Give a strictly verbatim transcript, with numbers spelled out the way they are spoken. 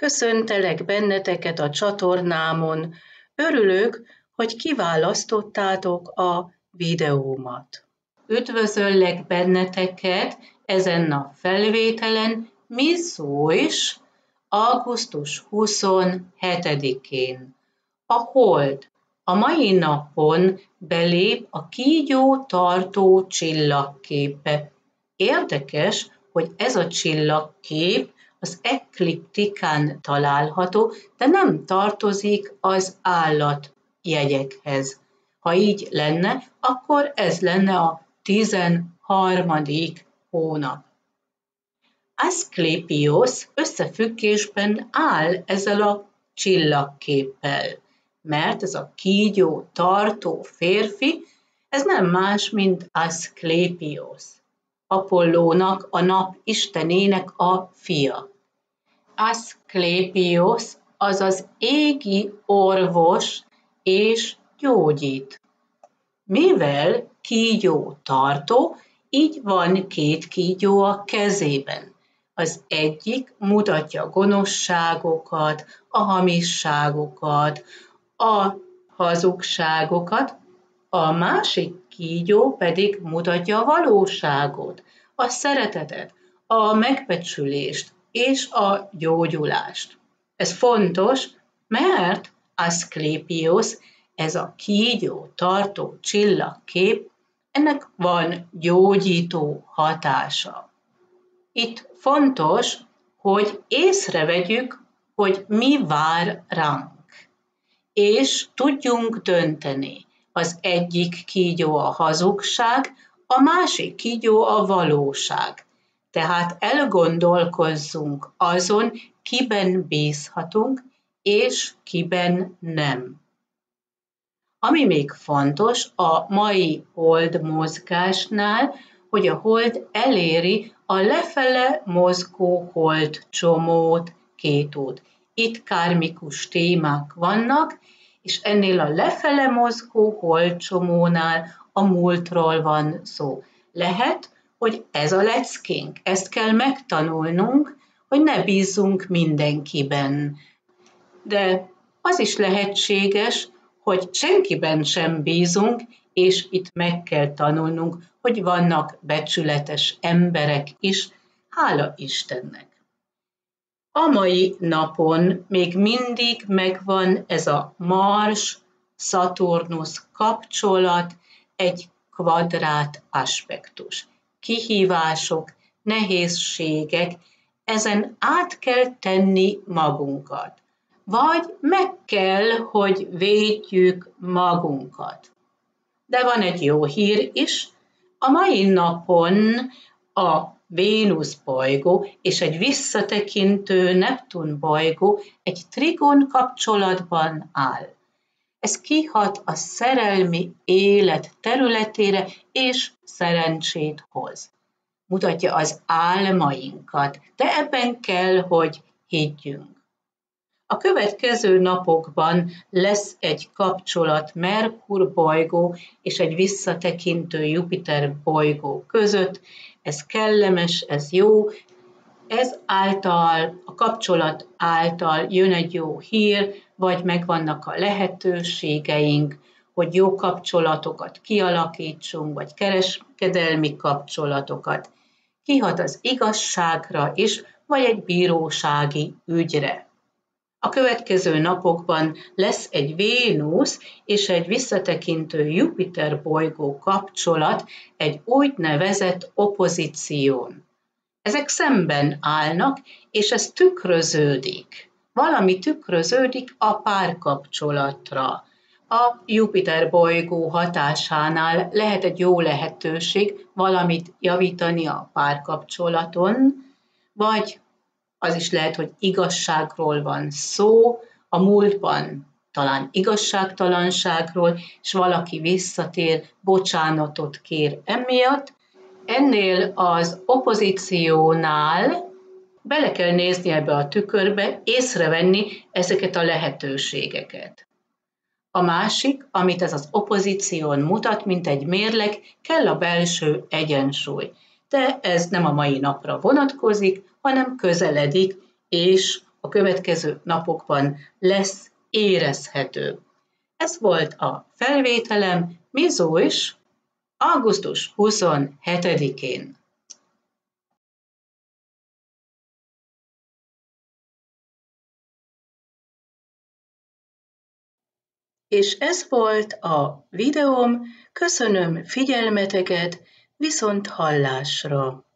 Köszöntelek benneteket a csatornámon. Örülök, hogy kiválasztottátok a videómat. Üdvözöllek benneteket ezen a felvételen, mi szó is, augusztus huszonhetedikén. A hold a mai napon belép a kígyó tartó csillagképbe. Érdekes, hogy ez a csillagkép az ekliptikán található, de nem tartozik az állatjegyekhez. Ha így lenne, akkor ez lenne a tizenharmadik hónap. Aszklépiosz összefüggésben áll ezzel a csillagképpel, mert ez a kígyó tartó férfi, ez nem más, mint Aszklépiosz, Apollónak, a nap istenének a fia. Aszklépiosz az az égi orvos és gyógyít. Mivel kígyó tartó, így van két kígyó a kezében. Az egyik mutatja gonoszságokat, a hamisságokat, a hazugságokat, a másik kígyó pedig mutatja a valóságot, a szeretetet, a megbecsülést és a gyógyulást. Ez fontos, mert Aszklépiosz, ez a kígyó tartó csillagkép, ennek van gyógyító hatása. Itt fontos, hogy észrevegyük, hogy mi vár ránk, és tudjunk dönteni. Az egyik kígyó a hazugság, a másik kígyó a valóság. Tehát elgondolkozzunk azon, kiben bízhatunk, és kiben nem. Ami még fontos a mai hold mozgásnál, hogy a hold eléri a lefele mozgó hold csomót, kétót. Itt kármikus témák vannak, és ennél a lefele mozgó holdcsomónál a múltról van szó. Lehet, hogy ez a leckénk, ezt kell megtanulnunk, hogy ne bízzunk mindenkiben. De az is lehetséges, hogy senkiben sem bízunk, és itt meg kell tanulnunk, hogy vannak becsületes emberek is, hála Istennek. A mai napon még mindig megvan ez a Mars-Saturnusz kapcsolat, egy kvadrát aspektus. Kihívások, nehézségek, ezen át kell tenni magunkat. Vagy meg kell, hogy védjük magunkat. De van egy jó hír is, a mai napon a Vénusz bolygó és egy visszatekintő Neptun bolygó egy trigon kapcsolatban áll. Ez kihat a szerelmi élet területére és szerencsét hoz. Mutatja az álmainkat, de ebben kell, hogy higgyünk. A következő napokban lesz egy kapcsolat Merkúr bolygó és egy visszatekintő Jupiter bolygó között. Ez kellemes, ez jó. Ez által, a kapcsolat által jön egy jó hír, vagy megvannak a lehetőségeink, hogy jó kapcsolatokat kialakítsunk, vagy kereskedelmi kapcsolatokat. Kihat az igazságra is, vagy egy bírósági ügyre. A következő napokban lesz egy Vénusz és egy visszatekintő Jupiter bolygó kapcsolat egy úgynevezett opozíción. Ezek szemben állnak, és ez tükröződik. Valami tükröződik a párkapcsolatra. A Jupiter bolygó hatásánál lehet egy jó lehetőség valamit javítani a párkapcsolaton, vagy az is lehet, hogy igazságról van szó, a múltban talán igazságtalanságról, és valaki visszatér, bocsánatot kér emiatt. Ennél az opozíciónál bele kell nézni ebbe a tükörbe, észrevenni ezeket a lehetőségeket. A másik, amit ez az opozíción mutat, mint egy mérleg, kell a belső egyensúly. De ez nem a mai napra vonatkozik, hanem közeledik, és a következő napokban lesz érezhető. Ez volt a felvételem Mizós augusztus huszonhetedikén. És ez volt a videóm, köszönöm figyelmeteket, viszont hallásra!